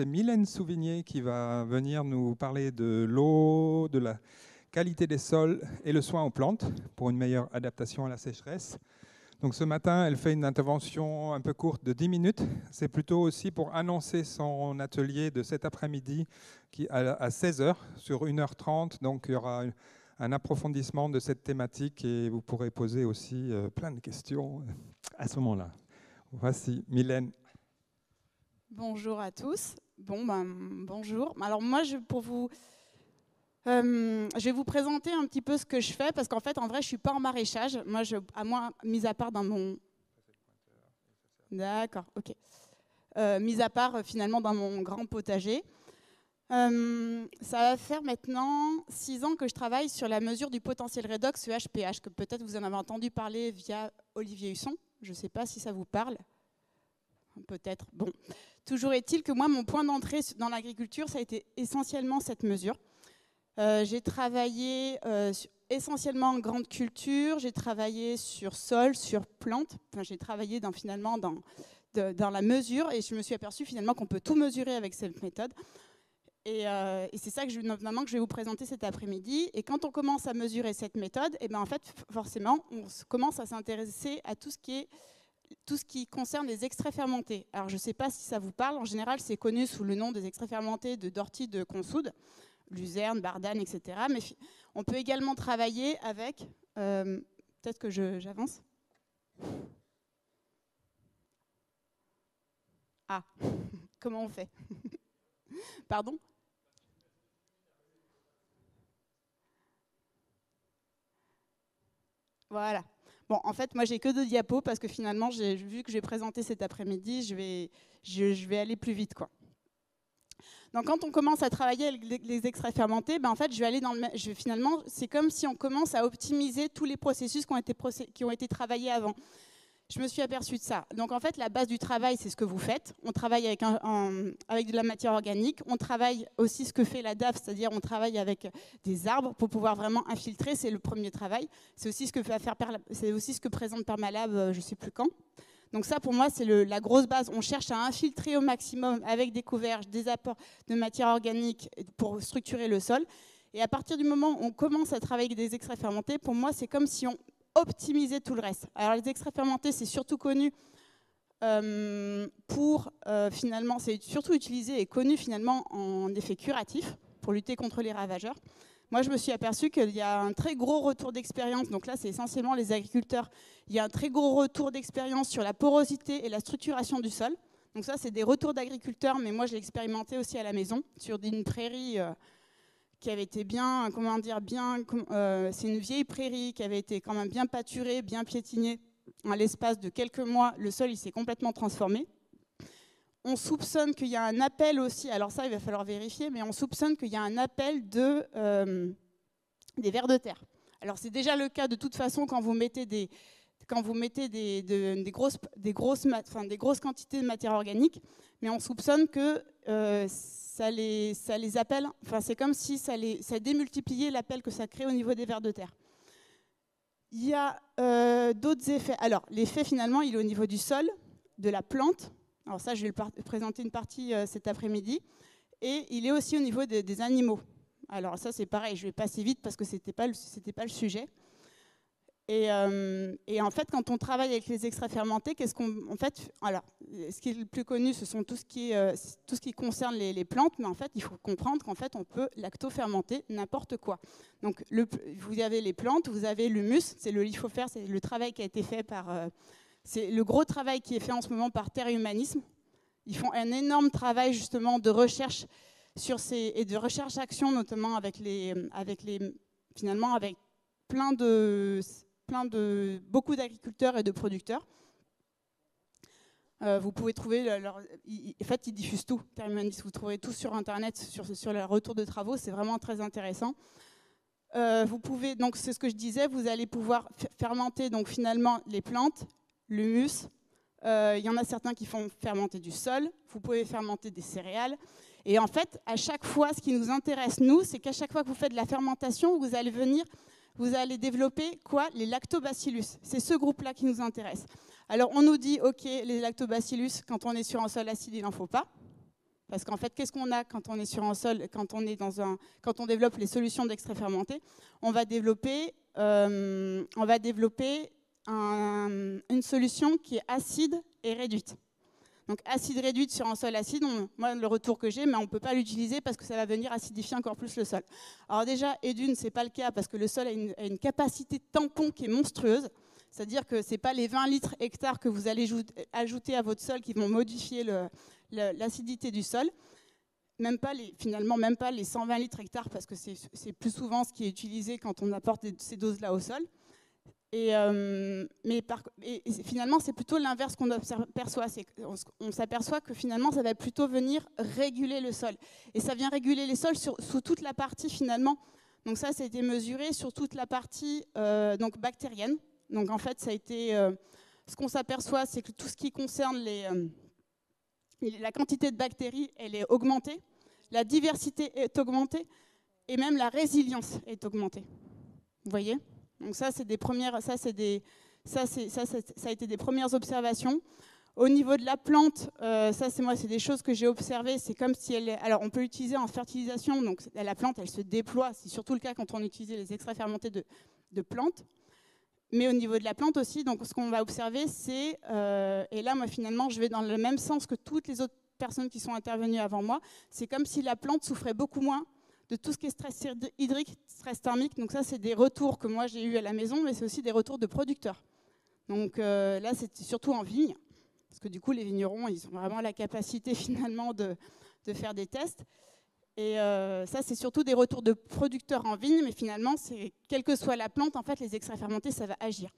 c'est Milène Souvignet qui va venir nous parler de l'eau, de la qualité des sols et le soin aux plantes pour une meilleure adaptation à la sécheresse. Donc ce matin, elle fait une intervention un peu courte de 10 minutes. C'est plutôt aussi pour annoncer son atelier de cet après-midi à 16h sur 1h30. Donc il y aura un approfondissement de cette thématique et vous pourrez poser aussi plein de questions à ce moment-là. Voici Milène. Bonjour à tous. Bonjour. Alors moi, je vais vous présenter un petit peu ce que je fais, parce qu'en fait, en vrai, je ne suis pas en maraîchage. Moi, mis à part dans mon... D'accord, ok. Mis à part, finalement, dans mon grand potager. Ça va faire maintenant 6 ans que je travaille sur la mesure du potentiel redox EHPH, que peut-être vous en avez entendu parler via Olivier Husson. Je ne sais pas si ça vous parle. Peut-être. Bon. Toujours est-il que moi, mon point d'entrée dans l'agriculture, ça a été essentiellement cette mesure. J'ai travaillé essentiellement en grande culture, j'ai travaillé sur sol, sur plantes, enfin, j'ai travaillé dans la mesure et je me suis aperçue finalement qu'on peut tout mesurer avec cette méthode. Et c'est ça notamment que je vais vous présenter cet après-midi. Et quand on commence à mesurer cette méthode, et bien en fait forcément on commence à s'intéresser à tout ce qui concerne les extraits fermentés. Alors je ne sais pas si ça vous parle, en général c'est connu sous le nom des extraits fermentés de Dorty, de Consoude, Luzerne, Bardane, etc. Mais on peut également travailler avec... peut-être que j'avance. Ah, comment on fait? Pardon? Voilà. Bon, en fait, moi, j'ai que 2 diapos parce que finalement, vu que j'ai présenté cet après-midi, je vais aller plus vite, quoi. Donc, quand on commence à travailler avec les extraits fermentés, ben en fait, finalement, c'est comme si on commence à optimiser tous les processus qui ont été travaillés avant. Je me suis aperçue de ça. Donc, en fait, la base du travail, c'est ce que vous faites. On travaille avec de la matière organique. On travaille aussi ce que fait la DAF, c'est-à-dire on travaille avec des arbres pour pouvoir vraiment infiltrer. C'est le premier travail. C'est aussi ce que présente Permalab, je ne sais plus quand. Donc ça, pour moi, c'est la grosse base. On cherche à infiltrer au maximum avec des couverges, des apports de matière organique pour structurer le sol. Et à partir du moment où on commence à travailler avec des extraits fermentés, pour moi, c'est comme si on optimisait tout le reste. Alors les extraits fermentés, c'est surtout connu finalement, c'est surtout utilisé et connu finalement en effet curatif pour lutter contre les ravageurs. Moi, je me suis aperçue qu'il y a un très gros retour d'expérience. Donc là, c'est essentiellement les agriculteurs. Il y a un très gros retour d'expérience sur la porosité et la structuration du sol. Donc ça, c'est des retours d'agriculteurs, mais moi, je l'ai expérimenté aussi à la maison, sur une prairie qui avait été bien, comment dire, c'est une vieille prairie qui avait été quand même bien pâturée, bien piétinée. En l'espace de quelques mois, le sol, il s'est complètement transformé. On soupçonne qu'il y a un appel aussi, alors ça il va falloir vérifier, mais on soupçonne qu'il y a un appel des vers de terre. Alors c'est déjà le cas de toute façon quand vous mettez des grosses quantités de matière organique, mais on soupçonne que ça les appelle, enfin c'est comme si ça démultipliait l'appel que ça crée au niveau des vers de terre. Il y a d'autres effets. Alors l'effet finalement il est au niveau du sol, de la plante. Alors ça, je vais présenter une partie cet après-midi. Et il est aussi au niveau des animaux. Alors ça, c'est pareil, je vais passer vite parce que ce n'était pas le sujet. Et en fait, quand on travaille avec les extraits fermentés, qu'est-ce qu'on... En fait, alors, ce qui est le plus connu, ce sont tout ce qui concerne les plantes. Mais en fait, il faut comprendre qu'en fait, on peut lacto-fermenter n'importe quoi. Donc, vous avez les plantes, vous avez l'humus, c'est le lithosphère, c'est le travail qui a été fait par... C'est le gros travail qui est fait en ce moment par Terre Humanisme. Ils font un énorme travail justement de recherche et de recherche-action notamment avec beaucoup d'agriculteurs et de producteurs. Vous pouvez trouver en fait, ils diffusent tout. Terre Humanisme, vous trouvez tout sur Internet sur le retour de travaux. C'est vraiment très intéressant. Vous pouvez donc, c'est ce que je disais, vous allez pouvoir fermenter donc finalement les plantes. L'humus, il y en a certains qui font fermenter du sol, vous pouvez fermenter des céréales. Et en fait, à chaque fois, ce qui nous intéresse, nous, c'est qu'à chaque fois que vous faites de la fermentation, vous allez développer quoi? Les lactobacillus. C'est ce groupe-là qui nous intéresse. Alors, on nous dit, OK, les lactobacillus, quand on est sur un sol acide, il n'en faut pas. Parce qu'en fait, qu'est-ce qu'on a quand on est sur un sol, quand on développe les solutions d'extrait fermenté? On va développer, une solution qui est acide et réduite. Donc acide réduite sur un sol acide, moi le retour que j'ai, mais on ne peut pas l'utiliser parce que ça va venir acidifier encore plus le sol. Alors déjà, et d'une, ce n'est pas le cas parce que le sol a une capacité de tampon qui est monstrueuse. C'est-à-dire que ce n'est pas les 20 litres hectares que vous allez ajouter à votre sol qui vont modifier l'acidité du sol. Même pas les, finalement, même pas les 120 litres hectares parce que c'est plus souvent ce qui est utilisé quand on apporte ces doses-là au sol. Et finalement, c'est plutôt l'inverse qu'on perçoit. On s'aperçoit que finalement, ça va plutôt venir réguler le sol. Et ça vient réguler les sols sous toute la partie finalement. Donc ça, ça a été mesuré sur toute la partie donc bactérienne. Donc en fait, ça a été, ce qu'on s'aperçoit, c'est que tout ce qui concerne la quantité de bactéries, elle est augmentée. La diversité est augmentée. Et même la résilience est augmentée. Vous voyez ? Donc ça, c'est des premières, ça a été des premières observations. Au niveau de la plante, c'est des choses que j'ai observées. C'est comme si elle, alors on peut l'utiliser en fertilisation. Donc la plante, elle se déploie. C'est surtout le cas quand on utilisait les extraits fermentés de plantes. Mais au niveau de la plante aussi, donc ce qu'on va observer, c'est et là, moi finalement, je vais dans le même sens que toutes les autres personnes qui sont intervenues avant moi. C'est comme si la plante souffrait beaucoup moins de tout ce qui est stress hydrique, stress thermique. Donc ça, c'est des retours que moi, j'ai eu à la maison, mais c'est aussi des retours de producteurs. Donc là, c'est surtout en vigne, parce que du coup, les vignerons, ils ont vraiment la capacité, finalement, de faire des tests. Et ça, c'est surtout des retours de producteurs en vigne, mais finalement, quelle que soit la plante, en fait, les extraits fermentés, ça va agir.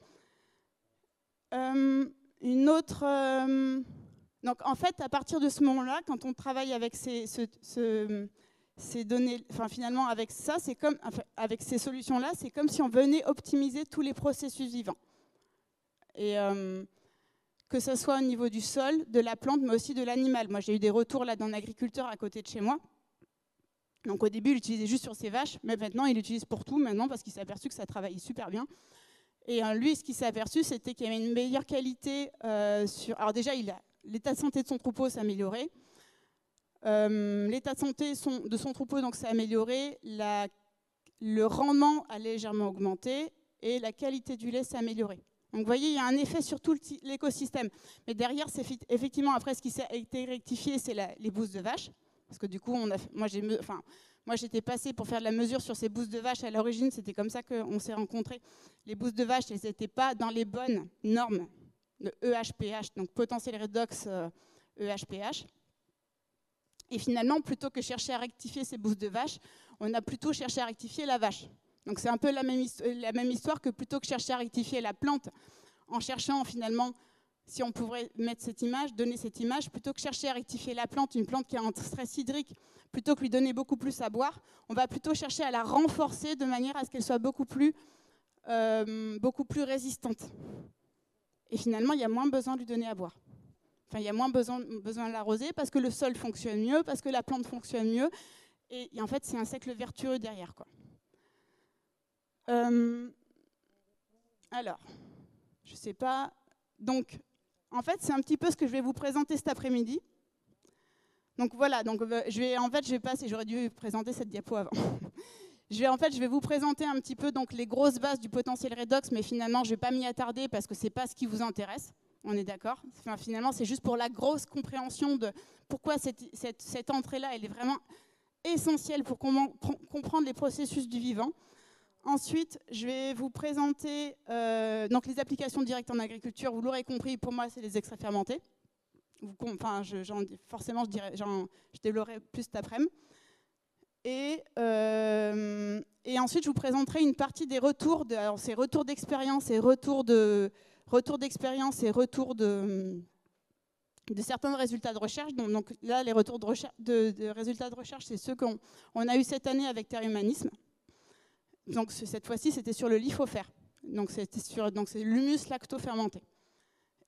Donc, en fait, à partir de ce moment-là, quand on travaille avec ces données, enfin finalement avec ça, c'est comme avec ces solutions-là, c'est comme si on venait optimiser tous les processus vivants. Et que ce soit au niveau du sol, de la plante, mais aussi de l'animal. Moi, j'ai eu des retours là d'un agriculteur à côté de chez moi. Donc au début, il l'utilisait juste sur ses vaches, mais maintenant, il l'utilise pour tout maintenant parce qu'il s'est aperçu que ça travaillait super bien. Et lui, ce qu'il s'est aperçu, c'était qu'il y avait une meilleure qualité Alors déjà, l'état de santé de son troupeau s'est amélioré. L'état de santé de son troupeau s'est amélioré, le rendement a légèrement augmenté et la qualité du lait s'est améliorée. Donc vous voyez, il y a un effet sur tout l'écosystème. Mais derrière, c'est effectivement, après, ce qui a été rectifié, c'est les bousses de vache. Parce que du coup, moi j'étais passée pour faire de la mesure sur ces bousses de vache. À l'origine, c'était comme ça qu'on s'est rencontrés. Les bousses de vache, elles n'étaient pas dans les bonnes normes de EHPH, donc potentiel redox EHPH. Et finalement, plutôt que chercher à rectifier ces bousses de vache, on a plutôt cherché à rectifier la vache. Donc c'est un peu la même histoire que plutôt que chercher à rectifier la plante, en cherchant finalement, si on pourrait mettre cette image, donner cette image, plutôt que chercher à rectifier la plante, une plante qui a un stress hydrique, plutôt que lui donner beaucoup plus à boire, on va plutôt chercher à la renforcer de manière à ce qu'elle soit beaucoup plus résistante. Et finalement, il y a moins besoin de lui donner à boire. Enfin, il y a moins besoin de l'arroser parce que le sol fonctionne mieux, parce que la plante fonctionne mieux. Et en fait, c'est un cercle vertueux derrière, quoi. Alors, je ne sais pas. Donc, en fait, c'est un petit peu ce que je vais vous présenter cet après-midi. Donc voilà, donc, je vais passer, j'aurais dû présenter cette diapo avant. Je vais vous présenter un petit peu donc, les grosses bases du potentiel redox, mais finalement, je ne vais pas m'y attarder parce que ce n'est pas ce qui vous intéresse. On est d'accord. Enfin, finalement, c'est juste pour la grosse compréhension de pourquoi cette entrée-là, elle est vraiment essentielle pour comprendre les processus du vivant. Ensuite, je vais vous présenter donc les applications directes en agriculture. Vous l'aurez compris, pour moi, c'est les extraits fermentés. Forcément, je développerai plus cet après-midi. Et ensuite, je vous présenterai une partie des retours. Alors, c'est retours d'expérience et retours de certains résultats de recherche. Donc là, les retours de résultats de recherche, c'est ceux qu'on a eu cette année avec Terre Humanisme. Donc cette fois-ci, c'était sur le lithosphère. Donc c'est l'humus lacto-fermenté.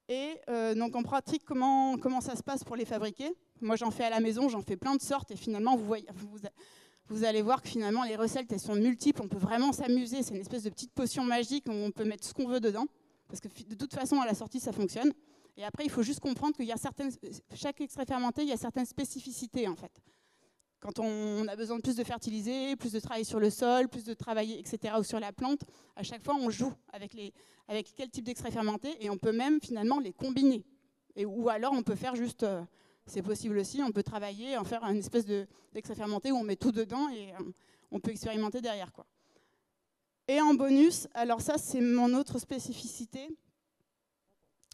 Et donc en pratique, comment ça se passe pour les fabriquer? Moi, j'en fais à la maison, j'en fais plein de sortes. Et finalement, vous allez voir que finalement, les recettes, elles sont multiples. On peut vraiment s'amuser. C'est une espèce de petite potion magique où on peut mettre ce qu'on veut dedans. Parce que de toute façon, à la sortie, ça fonctionne. Et après, il faut juste comprendre qu'il y a certaines, chaque extrait fermenté, il y a certaines spécificités en fait. Quand on a besoin de plus de fertiliser, plus de travail sur le sol, plus de travailler, etc., ou sur la plante, à chaque fois, on joue avec, avec quel type d'extrait fermenté, et on peut même, finalement, les combiner. Et, ou alors, on peut faire juste, c'est possible aussi, on peut travailler, en faire une espèce d'extrait fermenté où on met tout dedans et on peut expérimenter derrière, quoi. Et en bonus, alors ça, c'est mon autre spécificité.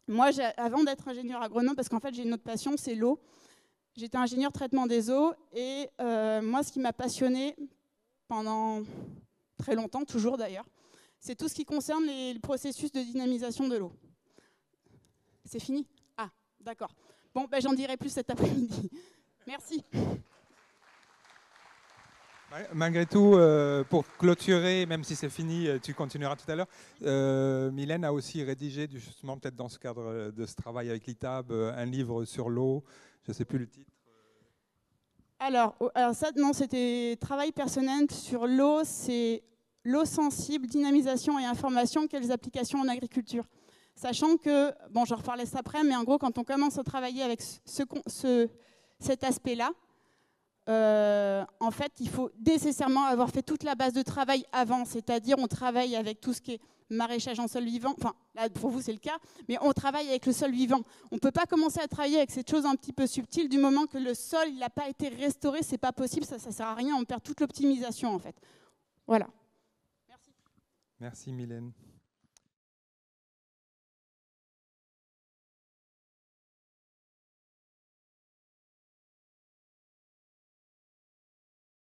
Moi, avant d'être ingénieur agronome, parce qu'en fait, j'ai une autre passion, c'est l'eau. J'étais ingénieure traitement des eaux et moi, ce qui m'a passionnée pendant très longtemps, toujours d'ailleurs, c'est tout ce qui concerne les processus de dynamisation de l'eau. C'est fini? Ah, d'accord. Bon, ben, j'en dirai plus cet après-midi. Merci. Malgré tout, pour clôturer, même si c'est fini, tu continueras tout à l'heure, Milène a aussi rédigé, justement, peut-être dans ce cadre de ce travail avec l'ITAB, un livre sur l'eau. Je ne sais plus le titre. Alors ça, non, c'était travail personnel sur l'eau, c'est l'eau sensible, dynamisation et information, quelles applications en agriculture. Sachant que, bon, je reparlerai ça après, mais en gros, quand on commence à travailler avec cet aspect-là, en fait, il faut nécessairement avoir fait toute la base de travail avant, c'est-à-dire on travaille avec tout ce qui est maraîchage en sol vivant, enfin là pour vous c'est le cas, mais on travaille avec le sol vivant. On ne peut pas commencer à travailler avec cette chose un petit peu subtile du moment que le sol il n'a pas été restauré, c'est pas possible, ça ne sert à rien, on perd toute l'optimisation en fait. Voilà. Merci. Merci Milène.